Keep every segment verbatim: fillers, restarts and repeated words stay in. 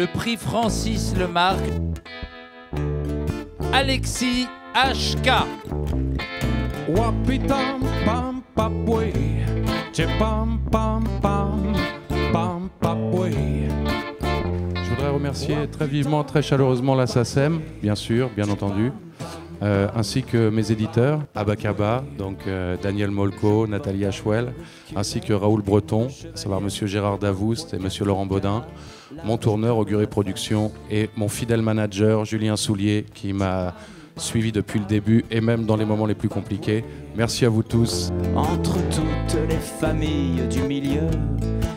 le prix Francis Lemarque. Alexis H K. Wapitam pam papoué, che pam pam pam pam papoué. Je voudrais remercier très vivement, très chaleureusement la SACEM, bien sûr, bien entendu. Euh, ainsi que mes éditeurs, Abacaba, donc euh, Daniel Molko, Nathalie Ashwell, ainsi que Raoul Breton, à savoir monsieur Gérard Davoust et monsieur Laurent Bodin, mon tourneur Auguré Productions et mon fidèle manager Julien Soulier qui m'a suivi depuis le début et même dans les moments les plus compliqués. Merci à vous tous. Entre toutes les familles du milieu,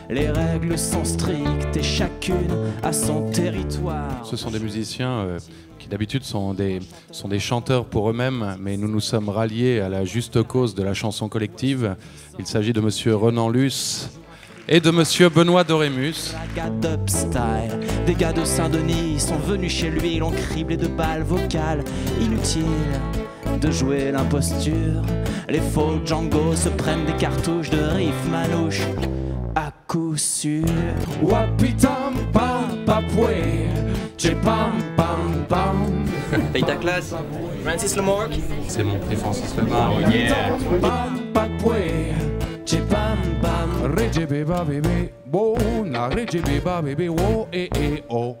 les règles sont strictes et chacune a son territoire. Ce sont des musiciens euh, qui d'habitude sont des, sont des chanteurs pour eux-mêmes, mais nous nous sommes ralliés à la juste cause de la chanson collective. Il s'agit de monsieur Renan Luce et de monsieur Benoît Dorémus. Des gars de Saint-Denis sont venus chez lui, ils l'ont criblé de balles vocales. Inutile de jouer l'imposture, les faux Django se prennent des cartouches de riff manouche. À coup sûr. Wapitam pam papoué, che pam pam pam. Paye ta classe, Francis Lemarque. C'est mon prix Francis Lemarque. Oh yeah. Pam papoué, che pam pam. Regé bébé bébé, bon, regé bébé bébé, oh et eh, oh.